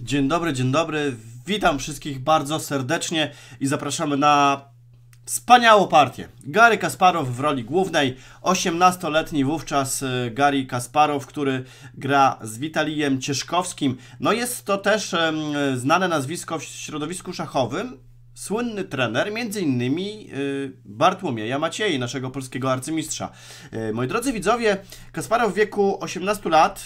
Dzień dobry, witam wszystkich bardzo serdecznie i zapraszamy na wspaniałą partię. Gary Kasparow w roli głównej, 18-letni wówczas Gary Kasparow, który gra z Witalijem Cieszkowskim. No jest to też znane nazwisko w środowisku szachowym, słynny trener, m.in. Bartłomieja Maciej, naszego polskiego arcymistrza. Moi drodzy widzowie, Kasparow w wieku 18 lat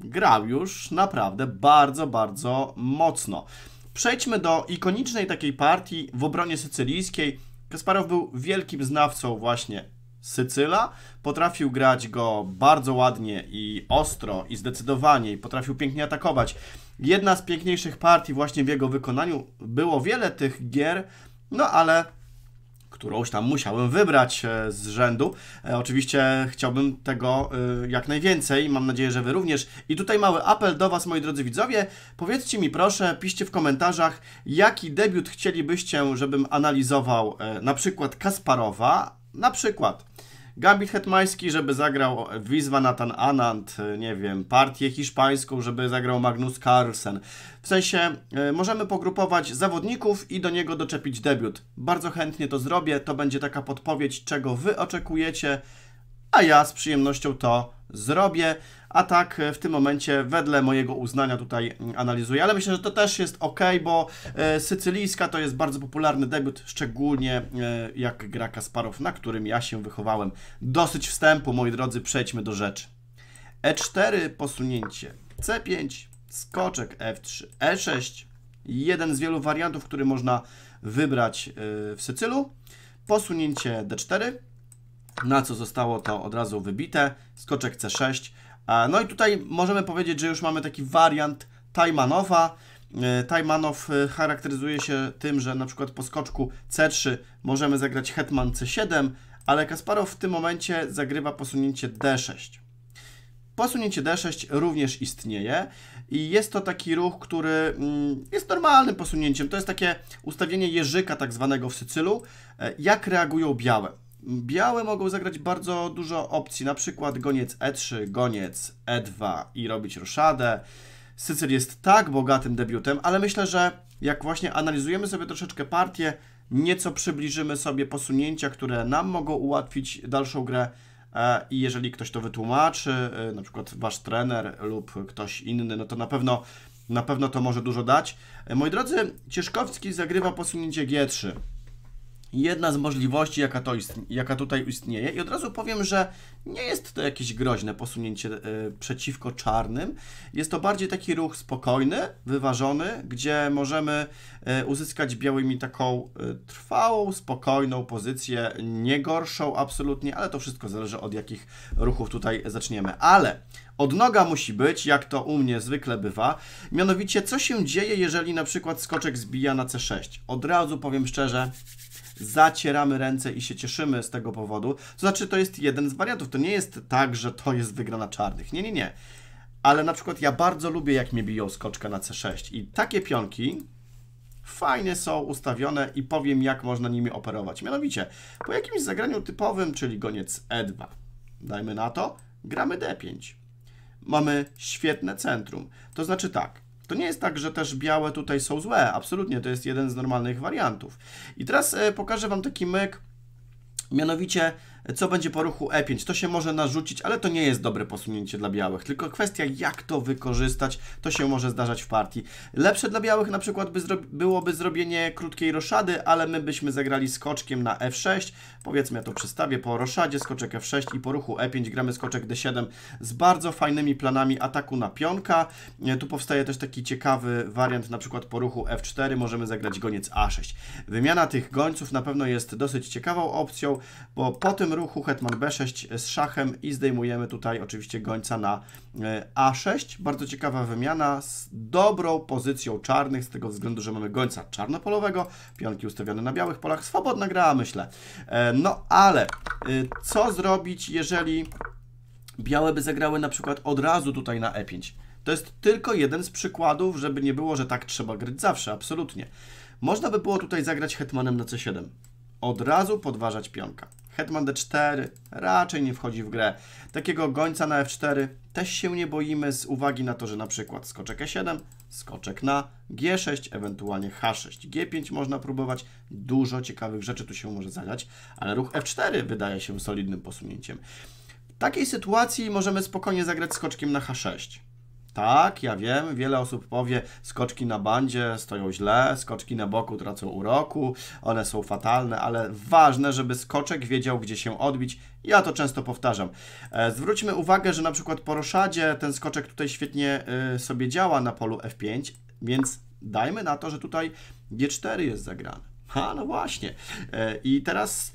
grał już naprawdę bardzo, bardzo mocno. Przejdźmy do ikonicznej takiej partii w obronie sycylijskiej. Kasparow był wielkim znawcą właśnie Sycyla. Potrafił grać go bardzo ładnie i ostro i zdecydowanie i potrafił pięknie atakować. Jedna z piękniejszych partii właśnie w jego wykonaniu. Było wiele tych gier, no ale którąś tam musiałem wybrać z rzędu. Oczywiście chciałbym tego jak najwięcej. Mam nadzieję, że Wy również. I tutaj mały apel do Was, moi drodzy widzowie. Powiedzcie mi proszę, piszcie w komentarzach, jaki debiut chcielibyście, żebym analizował na przykład Kasparowa, na przykład gambit hetmański, żeby zagrał Viswanathan Anand, nie wiem, partię hiszpańską, żeby zagrał Magnus Carlsen. W sensie możemy pogrupować zawodników i do niego doczepić debiut. Bardzo chętnie to zrobię, to będzie taka podpowiedź, czego Wy oczekujecie, a ja z przyjemnością to zrobię. A tak w tym momencie wedle mojego uznania tutaj analizuję, ale myślę, że to też jest ok, bo sycylijska to jest bardzo popularny debiut, szczególnie jak gra Kasparow, na którym ja się wychowałem. Dosyć wstępu, moi drodzy, przejdźmy do rzeczy. E4, posunięcie C5, skoczek F3, E6, jeden z wielu wariantów, który można wybrać w Sycylu, posunięcie D4, na co zostało to od razu wybite, skoczek C6. No i tutaj możemy powiedzieć, że już mamy taki wariant Tajmanowa. Tajmanow charakteryzuje się tym, że na przykład po skoczku C3 możemy zagrać hetman C7, ale Kasparow w tym momencie zagrywa posunięcie D6. Posunięcie D6 również istnieje i jest to taki ruch, który jest normalnym posunięciem. To jest takie ustawienie jeżyka tak zwanego w Sycylu. Jak reagują białe? Białe mogą zagrać bardzo dużo opcji, na przykład goniec E3, goniec E2 i robić ruszadę. Sycyl jest tak bogatym debiutem, ale myślę, że jak właśnie analizujemy sobie troszeczkę partię, nieco przybliżymy sobie posunięcia, które nam mogą ułatwić dalszą grę i jeżeli ktoś to wytłumaczy, na przykład Wasz trener lub ktoś inny, no to na pewno to może dużo dać. Moi drodzy, Cieszkowski zagrywa posunięcie G3. Jedna z możliwości, jaka tutaj istnieje i od razu powiem, że nie jest to jakieś groźne posunięcie przeciwko czarnym. Jest to bardziej taki ruch spokojny, wyważony, gdzie możemy uzyskać białymi taką trwałą, spokojną pozycję, nie gorszą absolutnie, ale to wszystko zależy od jakich ruchów tutaj zaczniemy. Ale odnoga musi być, jak to u mnie zwykle bywa, mianowicie co się dzieje, jeżeli na przykład skoczek zbija na C6. Od razu powiem szczerze, zacieramy ręce i się cieszymy z tego powodu. To znaczy, to jest jeden z wariantów. To nie jest tak, że to jest wygrana czarnych. Nie, nie, nie. Ale na przykład ja bardzo lubię, jak mnie biją skoczka na C6. I takie pionki fajnie są ustawione i powiem, jak można nimi operować. Mianowicie, po jakimś zagraniu typowym, czyli goniec E2, dajmy na to, gramy D5. Mamy świetne centrum. To znaczy tak, to nie jest tak, że też białe tutaj są złe. Absolutnie, to jest jeden z normalnych wariantów. I teraz pokażę Wam taki myk, mianowicie co będzie po ruchu E5. To się może narzucić, ale to nie jest dobre posunięcie dla białych. Tylko kwestia, jak to wykorzystać, to się może zdarzać w partii. Lepsze dla białych na przykład byłoby zrobienie krótkiej roszady, ale my byśmy zagrali skoczkiem na F6. Powiedzmy, ja to przestawię po roszadzie, skoczek F6 i po ruchu E5 gramy skoczek D7 z bardzo fajnymi planami ataku na pionka. Tu powstaje też taki ciekawy wariant, na przykład po ruchu F4 możemy zagrać goniec A6. Wymiana tych gońców na pewno jest dosyć ciekawą opcją, bo po tym ruchu hetman B6 z szachem i zdejmujemy tutaj oczywiście gońca na A6. Bardzo ciekawa wymiana z dobrą pozycją czarnych, z tego względu, że mamy gońca czarnopolowego, pionki ustawione na białych polach, swobodna gra, myślę. No ale co zrobić, jeżeli białe by zagrały na przykład od razu tutaj na E5? To jest tylko jeden z przykładów, żeby nie było, że tak trzeba grać zawsze, absolutnie. Można by było tutaj zagrać hetmanem na C7. Od razu podważać pionka. Hetman D4 raczej nie wchodzi w grę. Takiego gońca na F4 też się nie boimy z uwagi na to, że na przykład skoczek E7, skoczek na G6, ewentualnie H6, G5 można próbować. Dużo ciekawych rzeczy tu się może zadziać, ale ruch F4 wydaje się solidnym posunięciem. W takiej sytuacji możemy spokojnie zagrać skoczkiem na H6. Tak, ja wiem, wiele osób powie, skoczki na bandzie stoją źle, skoczki na boku tracą uroku, one są fatalne, ale ważne, żeby skoczek wiedział, gdzie się odbić. Ja to często powtarzam. Zwróćmy uwagę, że na przykład po roszadzie ten skoczek tutaj świetnie sobie działa na polu F5, więc dajmy na to, że tutaj G4 jest zagrane. Ha, no właśnie. I teraz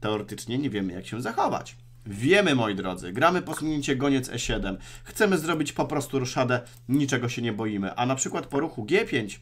teoretycznie nie wiemy, jak się zachować. Wiemy, moi drodzy, gramy posunięcie goniec E7, chcemy zrobić po prostu ruszadę, niczego się nie boimy, a na przykład po ruchu G5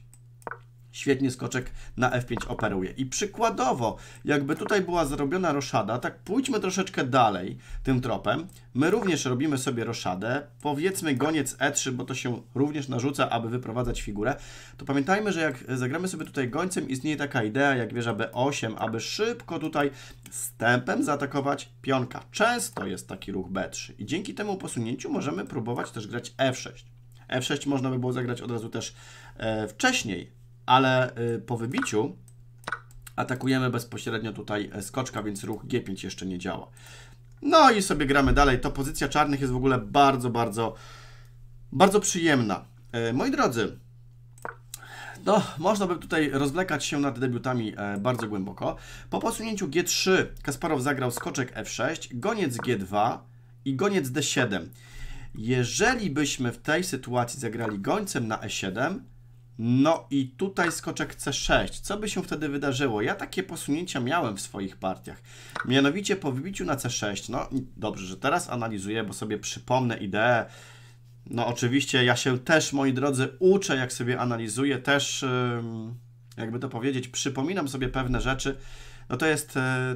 świetnie skoczek na F5 operuje. I przykładowo, jakby tutaj była zrobiona roszada, tak pójdźmy troszeczkę dalej tym tropem. My również robimy sobie roszadę, powiedzmy goniec E3, bo to się również narzuca, aby wyprowadzać figurę. To pamiętajmy, że jak zagramy sobie tutaj gońcem, istnieje taka idea jak wieża B8, aby szybko tutaj stępem zaatakować pionka. Często jest taki ruch B3 i dzięki temu posunięciu możemy próbować też grać F6. F6 można by było zagrać od razu też wcześniej, ale po wybiciu atakujemy bezpośrednio tutaj skoczka, więc ruch G5 jeszcze nie działa. No i sobie gramy dalej. To pozycja czarnych jest w ogóle bardzo przyjemna. Moi drodzy, no, można by tutaj rozwlekać się nad debiutami bardzo głęboko. Po posunięciu G3 Kasparow zagrał skoczek F6, goniec G2 i goniec D7. Jeżeli byśmy w tej sytuacji zagrali gońcem na E7, no i tutaj skoczek C6. Co by się wtedy wydarzyło? Ja takie posunięcia miałem w swoich partiach. Mianowicie po wybiciu na C6, no dobrze, że teraz analizuję, bo sobie przypomnę ideę. No oczywiście ja się też, moi drodzy, uczę, jak sobie analizuję, też jakby to powiedzieć, przypominam sobie pewne rzeczy. No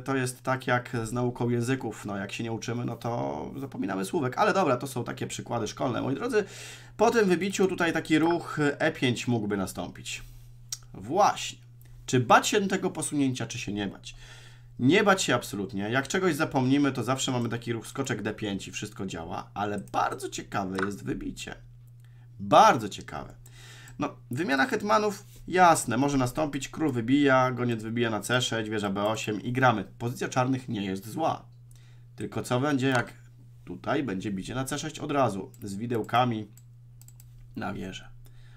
to jest tak jak z nauką języków, no jak się nie uczymy, no to zapominamy słówek, ale dobra, to są takie przykłady szkolne. Moi drodzy, po tym wybiciu tutaj taki ruch E5 mógłby nastąpić. Właśnie. Czy bać się tego posunięcia, czy się nie bać? Nie bać się absolutnie. Jak czegoś zapomnimy, to zawsze mamy taki ruch skoczek D5 i wszystko działa, ale bardzo ciekawe jest wybicie. Bardzo ciekawe. No, wymiana hetmanów, jasne, może nastąpić, król wybija, goniec wybija na C6, wieża B8 i gramy. Pozycja czarnych nie jest zła. Tylko co będzie, jak tutaj będzie bicie na C6 od razu, z widełkami na wieżę.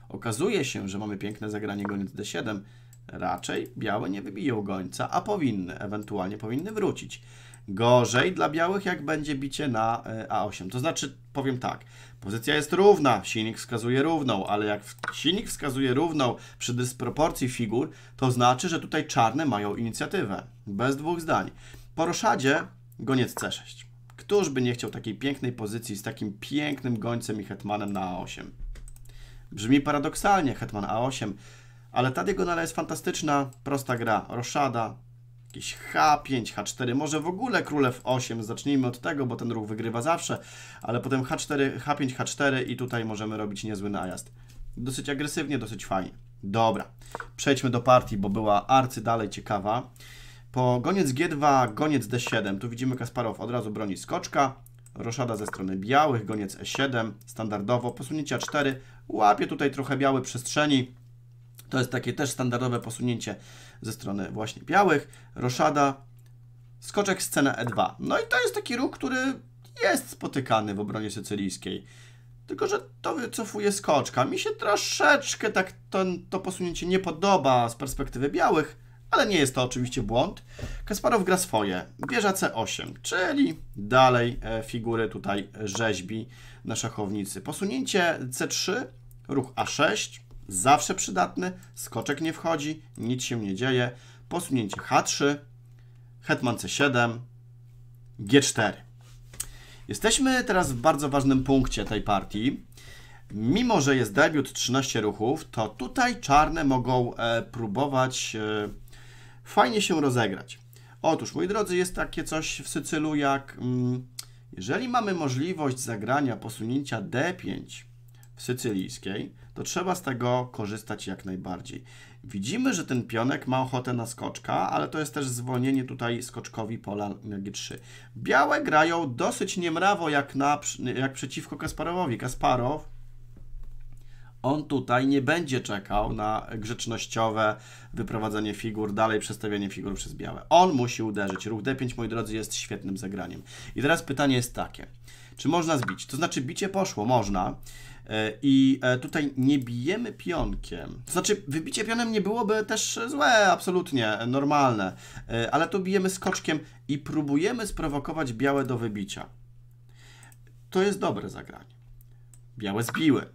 Okazuje się, że mamy piękne zagranie goniec D7. Raczej białe nie wybiją gońca, a powinny, ewentualnie powinny wrócić. Gorzej dla białych, jak będzie bicie na A8. To znaczy, powiem tak, pozycja jest równa, silnik wskazuje równą, ale jak silnik wskazuje równą przy dysproporcji figur, to znaczy, że tutaj czarne mają inicjatywę. Bez dwóch zdań. Po roszadzie goniec C6. Któż by nie chciał takiej pięknej pozycji z takim pięknym gońcem i hetmanem na A8? Brzmi paradoksalnie, hetman A8, ale ta diagonala jest fantastyczna, prosta gra, roszada, jakieś H5, H4, może w ogóle król F8, zacznijmy od tego, bo ten ruch wygrywa zawsze, ale potem H4, H5, H4 i tutaj możemy robić niezły najazd. Dosyć agresywnie, dosyć fajnie. Dobra, przejdźmy do partii, bo była arcy dalej ciekawa. Po goniec G2, goniec D7, tu widzimy Kasparow od razu broni skoczka, roszada ze strony białych, goniec E7, standardowo, posunięcie A4, łapie tutaj trochę biały przestrzeni. To jest takie też standardowe posunięcie ze strony właśnie białych. Roszada, skoczek, scena E2. No i to jest taki ruch, który jest spotykany w obronie sycylijskiej. Tylko że to wycofuje skoczka. Mi się troszeczkę tak to posunięcie nie podoba z perspektywy białych, ale nie jest to oczywiście błąd. Kasparow gra swoje. Wieża C8, czyli dalej figury tutaj rzeźbi na szachownicy. Posunięcie C3, ruch A6. Zawsze przydatny, skoczek nie wchodzi, nic się nie dzieje. Posunięcie H3, hetman C7, G4. Jesteśmy teraz w bardzo ważnym punkcie tej partii. Mimo że jest debiut 13 ruchów, to tutaj czarne mogą próbować fajnie się rozegrać. Otóż, moi drodzy, jest takie coś w Sycylu jak... jeżeli mamy możliwość zagrania posunięcia D5 w sycylijskiej, to trzeba z tego korzystać jak najbardziej. Widzimy, że ten pionek ma ochotę na skoczka, ale to jest też zwolnienie tutaj skoczkowi pola na G3. Białe grają dosyć niemrawo jak przeciwko Kasparowowi. Kasparow on tutaj nie będzie czekał na grzecznościowe wyprowadzenie figur, dalej przestawianie figur przez białe. On musi uderzyć. Ruch D5, moi drodzy, jest świetnym zagraniem. I teraz pytanie jest takie. Czy można zbić? To znaczy bicie poszło, można. I tutaj nie bijemy pionkiem. To znaczy wybicie pionem nie byłoby też złe, absolutnie, normalne. Ale tu bijemy skoczkiem i próbujemy sprowokować białe do wybicia. To jest dobre zagranie. Białe zbiły.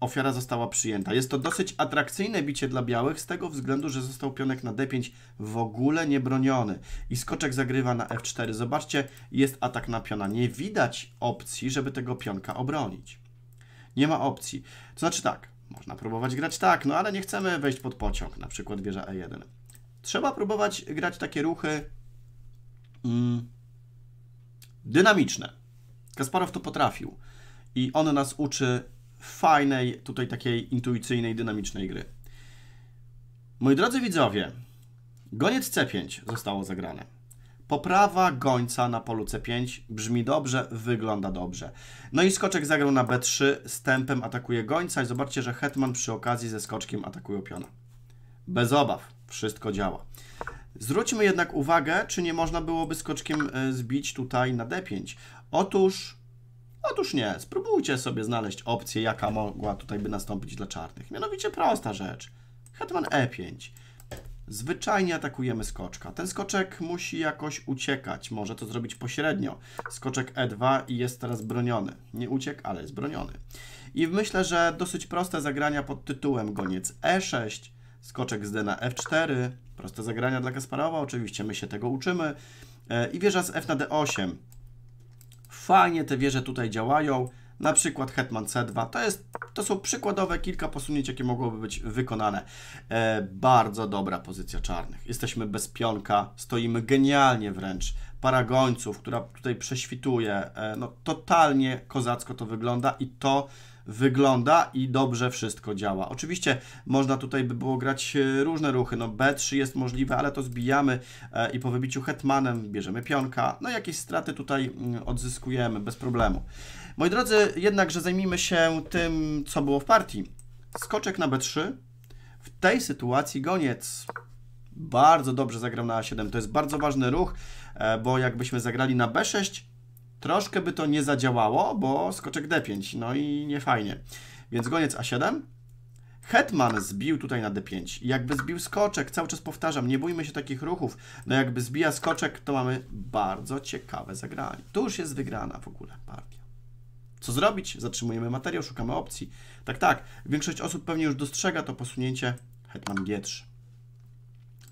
Ofiara została przyjęta. Jest to dosyć atrakcyjne bicie dla białych z tego względu, że został pionek na D5 w ogóle niebroniony i skoczek zagrywa na F4. Zobaczcie, jest atak na piona. Nie widać opcji, żeby tego pionka obronić. Nie ma opcji. To znaczy tak, można próbować grać tak, no ale nie chcemy wejść pod pociąg, na przykład wieża E1. Trzeba próbować grać takie ruchy dynamiczne. Kasparow to potrafił i on nas uczy fajnej, tutaj takiej intuicyjnej, dynamicznej gry. Moi drodzy widzowie, goniec C5 zostało zagrane. Poprawa gońca na polu C5 brzmi dobrze, wygląda dobrze. No i skoczek zagrał na B3, z tempem atakuje gońca i zobaczcie, że hetman przy okazji ze skoczkiem atakuje piona. Bez obaw, wszystko działa. Zwróćmy jednak uwagę, czy nie można byłoby skoczkiem zbić tutaj na D5. Otóż nie, spróbujcie sobie znaleźć opcję, jaka mogła tutaj by nastąpić dla czarnych. Mianowicie prosta rzecz. Hetman E5. Zwyczajnie atakujemy skoczka. Ten skoczek musi jakoś uciekać. Może to zrobić pośrednio. Skoczek E2 i jest teraz broniony. Nie uciekł, ale jest broniony. I myślę, że dosyć proste zagrania pod tytułem goniec E6, skoczek z D na F4. Proste zagrania dla Kasparowa, oczywiście my się tego uczymy. I wieża z F na D8. Fajnie te wieże tutaj działają, na przykład hetman C2. To są przykładowe kilka posunięć, jakie mogłoby być wykonane. Bardzo dobra pozycja czarnych. Jesteśmy bez pionka, stoimy genialnie wręcz. Para gońców, która tutaj prześwituje. No, totalnie kozacko to wygląda i to wygląda i dobrze wszystko działa. Oczywiście można tutaj by było grać różne ruchy, no B3 jest możliwe, ale to zbijamy i po wybiciu hetmanem bierzemy pionka, no jakieś straty tutaj odzyskujemy bez problemu. Moi drodzy, jednakże zajmijmy się tym, co było w partii. Skoczek na B3, w tej sytuacji goniec bardzo dobrze zagrał na A7, to jest bardzo ważny ruch, bo jakbyśmy zagrali na B6, troszkę by to nie zadziałało, bo skoczek D5, no i nie fajnie. Więc goniec A7. Hetman zbił tutaj na D5. Jakby zbił skoczek, cały czas powtarzam, nie bójmy się takich ruchów. No jakby zbija skoczek, to mamy bardzo ciekawe zagranie. Tu już jest wygrana w ogóle partia. Co zrobić? Zatrzymujemy materiał, szukamy opcji. Tak. Większość osób pewnie już dostrzega to posunięcie hetman G3.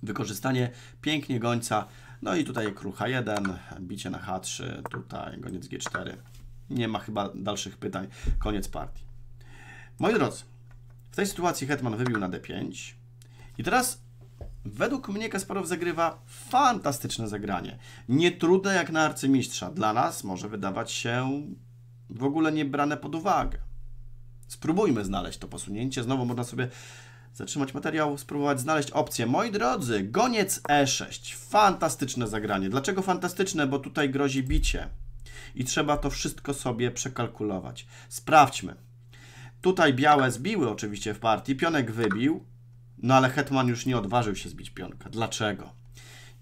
Wykorzystanie pięknie gońca. No i tutaj król H1, bicie na H3, tutaj goniec G4. Nie ma chyba dalszych pytań. Koniec partii. Moi drodzy, w tej sytuacji hetman wybił na D5. I teraz według mnie Kasparow zagrywa fantastyczne zagranie. Nie trudne jak na arcymistrza. Dla nas może wydawać się w ogóle niebrane pod uwagę. Spróbujmy znaleźć to posunięcie. Znowu można sobie zatrzymać materiał, spróbować znaleźć opcję. Moi drodzy, goniec E6. Fantastyczne zagranie. Dlaczego fantastyczne? Bo tutaj grozi bicie. I trzeba to wszystko sobie przekalkulować. Sprawdźmy. Tutaj białe zbiły oczywiście w partii. Pionek wybił. No ale hetman już nie odważył się zbić pionka. Dlaczego?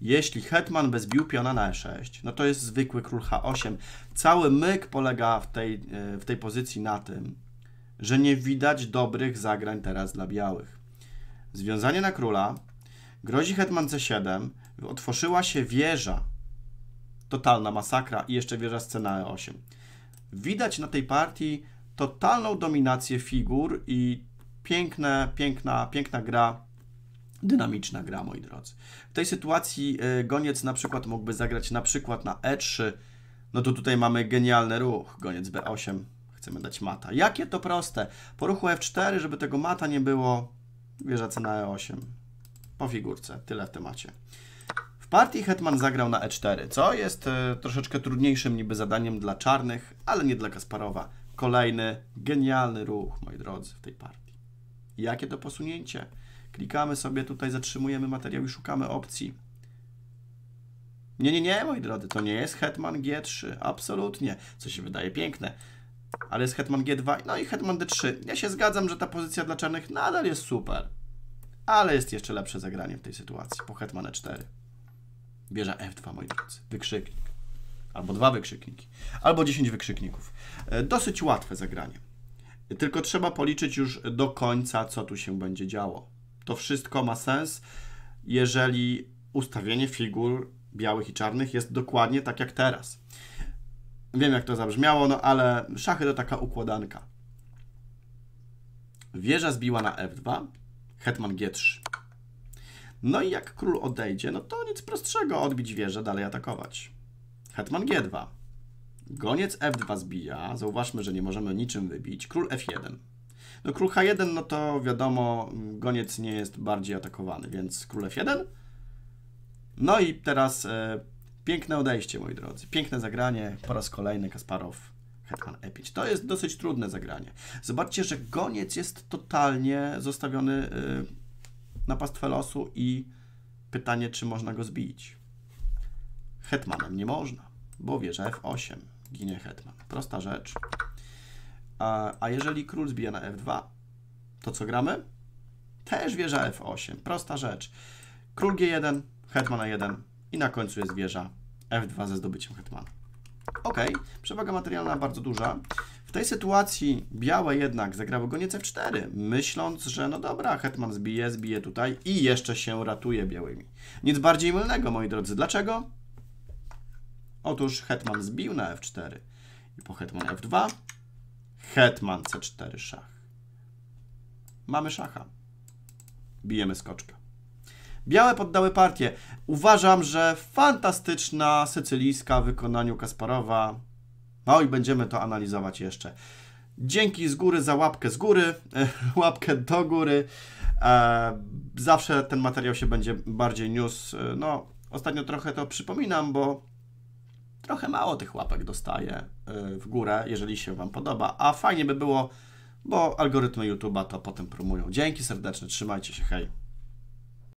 Jeśli hetman by zbił piona na E6, no to jest zwykły król H8. Cały myk polega w tej pozycji na tym, że nie widać dobrych zagrań teraz dla białych. Związanie na króla, grozi hetman C7, otworzyła się wieża, totalna masakra i jeszcze wieża z C na E8. Widać na tej partii totalną dominację figur i piękna gra, dynamiczna gra, moi drodzy. W tej sytuacji goniec na przykład mógłby zagrać na przykład na E3, no to tutaj mamy genialny ruch, goniec B8. Chcemy dać mata. Jakie to proste. Po ruchu F4, żeby tego mata nie było, wieża C na E8. Po figurce. Tyle w temacie. W partii hetman zagrał na E4, co jest troszeczkę trudniejszym niby zadaniem dla czarnych, ale nie dla Kasparowa. Kolejny genialny ruch, moi drodzy, w tej partii. Jakie to posunięcie? Klikamy sobie tutaj, zatrzymujemy materiał i szukamy opcji. Nie, moi drodzy, to nie jest hetman G3. Absolutnie. Co się wydaje piękne. Ale jest hetman G2, no i hetman D3. Ja się zgadzam, że ta pozycja dla czarnych nadal jest super. Ale jest jeszcze lepsze zagranie w tej sytuacji. Po hetman E4. Wieża F2, moi drodzy. Wykrzyknik. Albo dwa wykrzykniki. Albo 10 wykrzykników. Dosyć łatwe zagranie. Tylko trzeba policzyć już do końca, co tu się będzie działo. To wszystko ma sens, jeżeli ustawienie figur białych i czarnych jest dokładnie tak jak teraz. Wiem, jak to zabrzmiało, no ale szachy to taka układanka. Wieża zbiła na F2, hetman G3. No i jak król odejdzie, no to nic prostszego, odbić wieżę, dalej atakować. Hetman G2. Goniec F2 zbija, zauważmy, że nie możemy niczym wybić. Król F1. No król H1, no to wiadomo, goniec nie jest bardziej atakowany, więc król F1. No i teraz piękne odejście, moi drodzy. Piękne zagranie, po raz kolejny Kasparow, hetman E5. To jest dosyć trudne zagranie. Zobaczcie, że goniec jest totalnie zostawiony na pastwę losu i pytanie, czy można go zbić. Hetmanem nie można, bo wieża F8, ginie hetman. Prosta rzecz. A jeżeli król zbija na F2, to co gramy? Też wieża F8, prosta rzecz. Król G1, hetman A1 i na końcu jest wieża F2 ze zdobyciem hetmana. Ok, przewaga materialna bardzo duża. W tej sytuacji białe jednak zagrały goniec F4, myśląc, że no dobra, hetman zbije tutaj i jeszcze się ratuje białymi. Nic bardziej mylnego, moi drodzy. Dlaczego? Otóż hetman zbił na F4 i po hetman F2 hetman C4 szach. Mamy szacha. Bijemy skoczkę. Białe poddały partię. Uważam, że fantastyczna sycylijska w wykonaniu Kasparowa. No i będziemy to analizować jeszcze. Dzięki z góry za łapkę z góry, łapkę do góry. Zawsze ten materiał się będzie bardziej niósł. No, ostatnio trochę to przypominam, bo trochę mało tych łapek dostaję w górę, jeżeli się Wam podoba, a fajnie by było, bo algorytmy YouTube'a to potem promują. Dzięki serdeczne, trzymajcie się, hej!